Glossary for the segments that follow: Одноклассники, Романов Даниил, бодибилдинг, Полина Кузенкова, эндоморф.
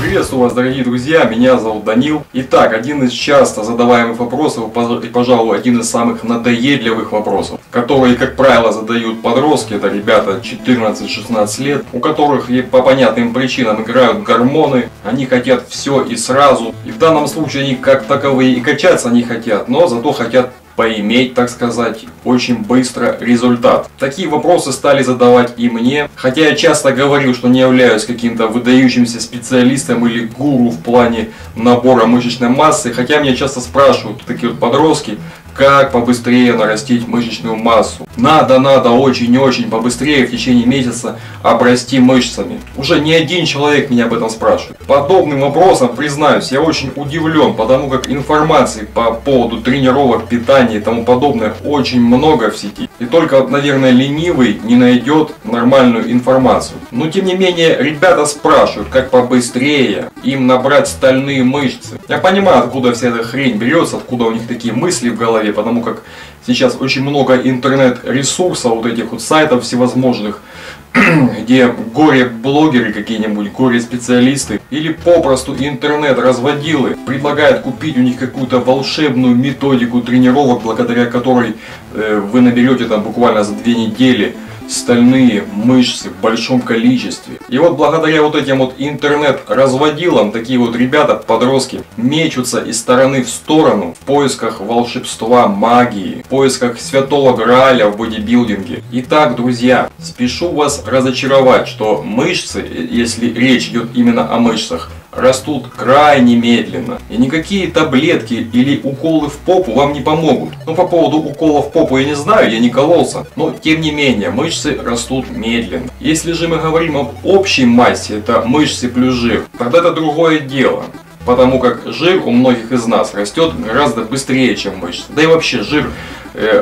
Приветствую вас, дорогие друзья, меня зовут Данил. Итак, один из часто задаваемых вопросов и, пожалуй, один из самых надоедливых вопросов, которые, как правило, задают подростки, это ребята 14-16 лет, у которых по понятным причинам играют гормоны, они хотят все и сразу. И в данном случае они как таковые и качаться не хотят, но зато хотят поиметь, так сказать, очень быстро результат. Такие вопросы стали задавать и мне, хотя я часто говорил, что не являюсь каким-то выдающимся специалистом или гуру в плане набора мышечной массы, хотя меня часто спрашивают такие вот подростки, как побыстрее нарастить мышечную массу. Надо очень-очень побыстрее в течение месяца обрасти мышцами. Уже не один человек меня об этом спрашивает. Подобным вопросом, признаюсь, я очень удивлен, потому как информации по поводу тренировок, питания и тому подобное очень много в сети. И только, наверное, ленивый не найдет нормальную информацию. Но тем не менее, ребята спрашивают, как побыстрее им набрать стальные мышцы. Я понимаю, откуда вся эта хрень берется, откуда у них такие мысли в голове, потому как сейчас очень много интернет-ресурсов, вот этих вот сайтов всевозможных, где горе-блогеры какие-нибудь, горе-специалисты или попросту интернет-разводилы предлагают купить у них какую-то волшебную методику тренировок, благодаря которой вы наберете там буквально за 2 недели стальные мышцы в большом количестве. И вот благодаря вот этим вот интернет-разводилам такие вот ребята, подростки, мечутся из стороны в сторону в поисках волшебства, магии, в поисках святого Грааля в бодибилдинге. Итак, друзья, спешу вас разочаровать, что мышцы, если речь идет именно о мышцах, растут крайне медленно. И никакие таблетки или уколы в попу вам не помогут. Ну, по поводу уколов в попу я не знаю, я не кололся. Но, тем не менее, мышцы растут медленно. Если же мы говорим об общей массе, это мышцы плюс жир, тогда это другое дело. Потому как жир у многих из нас растет гораздо быстрее, чем мышцы. Да и вообще жир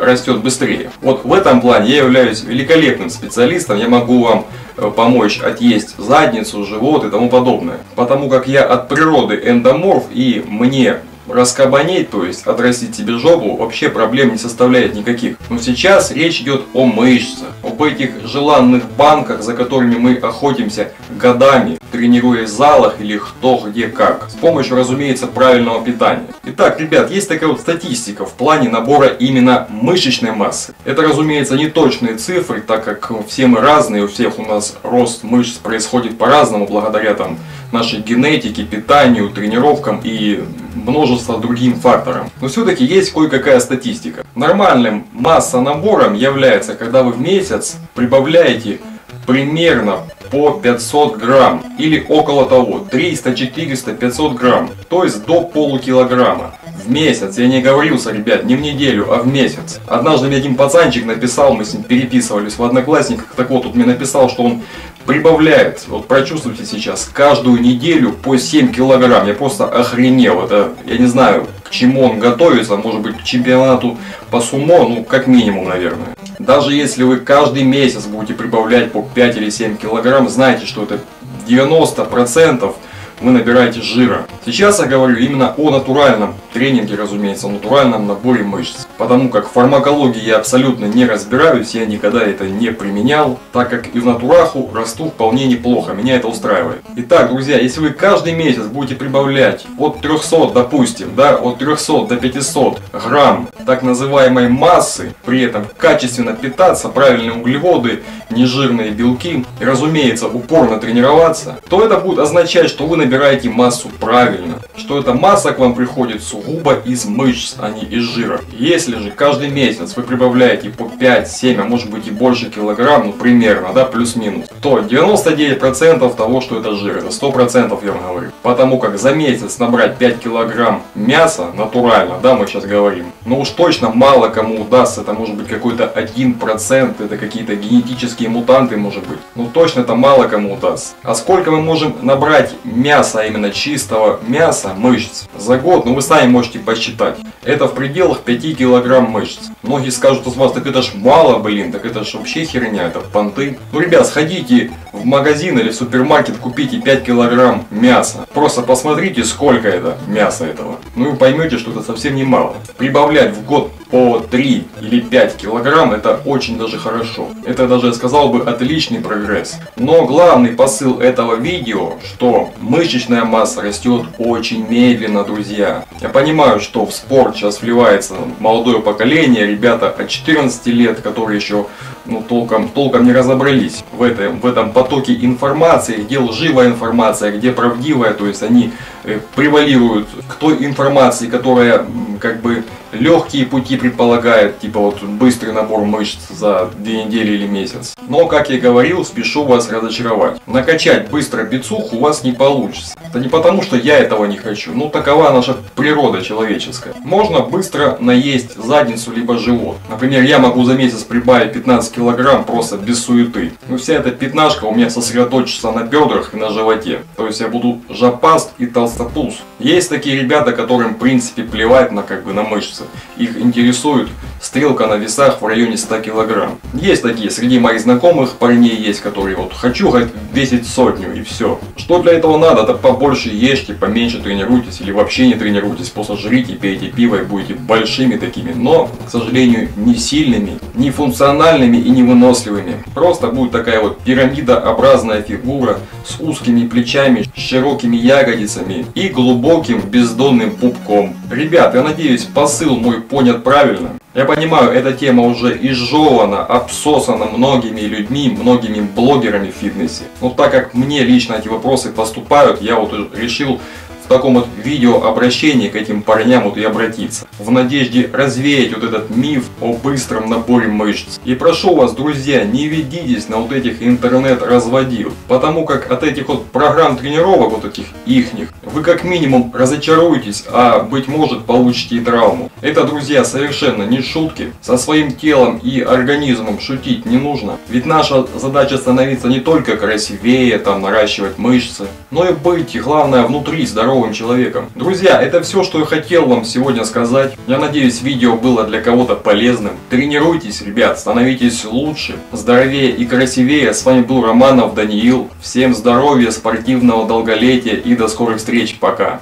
растет быстрее. Вот в этом плане я являюсь великолепным специалистом. Я могу вам помочь отъесть задницу, живот и тому подобное. Потому как я от природы эндоморф, и мне раскабанеть, то есть отрастить себе жопу, вообще проблем не составляет никаких. Но сейчас речь идет о мышцах, об этих желанных банках, за которыми мы охотимся годами, тренируясь в залах или кто где как. С помощью, разумеется, правильного питания. Итак, ребят, есть такая вот статистика в плане набора именно мышечной массы. Это, разумеется, не точные цифры, так как все мы разные, у всех у нас рост мышц происходит по-разному, благодаря там нашей генетике, питанию, тренировкам и множество другим факторам. Но все-таки есть кое-какая статистика. Нормальным массонабором является, когда вы в месяц прибавляете примерно по 500 грамм или около того, 300, 400, 500 грамм, то есть до полукилограмма. В месяц, я не оговорился, ребят, не в неделю, а в месяц. Однажды мне один пацанчик написал, мы с ним переписывались в Одноклассниках, так вот, тут мне написал, что он прибавляет, вот прочувствуйте сейчас, каждую неделю по 7 килограмм. Я просто охренел, это, я не знаю, к чему он готовится, может быть, к чемпионату по сумо, ну, как минимум, наверное. Даже если вы каждый месяц будете прибавлять по 5 или 7 килограмм, знайте, что это 90% вы набираете жира. Сейчас я говорю именно о натуральном тренинге, разумеется, о натуральном наборе мышц. Потому как в фармакологии я абсолютно не разбираюсь, я никогда это не применял, так как и в натураху расту вполне неплохо, меня это устраивает. Итак, друзья, если вы каждый месяц будете прибавлять от 300, допустим, да, от 300 до 500 грамм так называемой массы, при этом качественно питаться, правильные углеводы, нежирные белки, и, разумеется, упорно тренироваться, то это будет означать, что вы набираете массу правильно, что эта масса к вам приходит сугубо из мышц, а не из жира. Если же каждый месяц вы прибавляете по 5, 7, а может быть и больше килограмм, ну примерно, да, плюс-минус, то 99% того, что это жир, это 100% я вам говорю. Потому как за месяц набрать 5 килограмм мяса, натурально, да, мы сейчас говорим, ну уж точно мало кому удастся, это может быть какой-то 1%, это какие-то генетические мутанты, может быть, ну точно это мало кому удастся. А сколько мы можем набрать мяса, именно чистого мяса, мышц за год, ну вы сами можете посчитать. Это в пределах 5 килограмм мышц. Многие скажут из вас, так это ж мало, блин, так это ж вообще херня, это понты. Ну, ребят, сходите в магазин или в супермаркет, купите 5 килограмм мяса. Просто посмотрите, сколько это мяса этого. Ну и поймете, что это совсем не мало. Прибавлять в год по 3 или 5 килограмм, это очень даже хорошо. Это даже, я сказал бы, отличный прогресс. Но главный посыл этого видео, что мышечная масса растет очень медленно, друзья. Я понимаю, что в спорт сейчас вливается молодое поколение, ребята от 14 лет, которые еще толком не разобрались в этом потоке информации, где лживая информация, где правдивая, то есть они превалируют к той информации, которая как бы легкие пути предполагает, типа вот быстрый набор мышц за 2 недели или месяц. Но, как я говорил, спешу вас разочаровать. Накачать быстро бицуху у вас не получится. Это не потому, что я этого не хочу. Ну, такова наша природа человеческая. Можно быстро наесть задницу либо живот. Например, я могу за месяц прибавить 15 килограмм просто без суеты. Но вся эта пятнашка у меня сосредоточится на бедрах и на животе. То есть я буду жопаст и толстопуз. Есть такие ребята, которым в принципе плевать на на мышцы. Их интересует стрелка на весах в районе 100 килограмм. Есть такие, среди моих знакомых парней есть, которые вот хочу весить 100 и все. Что для этого надо? Да побольше ешьте, поменьше тренируйтесь или вообще не тренируйтесь. Просто жрите, пейте пиво и будете большими такими, но, к сожалению, не сильными, не функциональными и не выносливыми. Просто будет такая вот пирамидообразная фигура с узкими плечами, с широкими ягодицами и глубоким бездонным пупком. Ребят, я надеюсь, посыл мой понят правильно. Я понимаю, эта тема уже изжевана, обсосана многими людьми, многими блогерами в фитнесе. Но так как мне лично эти вопросы поступают, я вот решил в таком вот видео обращении к этим парням вот и обратиться. В надежде развеять вот этот миф о быстром наборе мышц. И прошу вас, друзья, не ведитесь на вот этих интернет-разводил. Потому как от этих вот программ тренировок, вот этих ихних, вы как минимум разочаруетесь, а быть может получите и травму. Это, друзья, совершенно не шутки. Со своим телом и организмом шутить не нужно. Ведь наша задача становиться не только красивее, там, наращивать мышцы, но и быть, главное, внутри здоровым человеком. Друзья, это все, что я хотел вам сегодня сказать. Я надеюсь, видео было для кого-то полезным. Тренируйтесь, ребят, становитесь лучше, здоровее и красивее. С вами был Романов Даниил. Всем здоровья, спортивного долголетия и до скорых встреч. Пока.